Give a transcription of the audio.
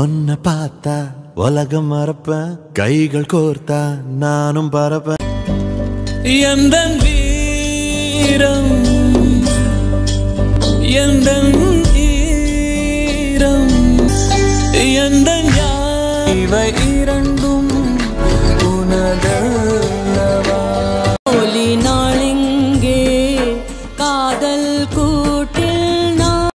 ஒன்ன பார்த்தா உலகம் மறப்பேன், கைகள் கோர்த்தா நானும் பறப்பேன். எந்தன் வீரம் எந்தன் ஈரம் எந்தன் யாவை இரண்டு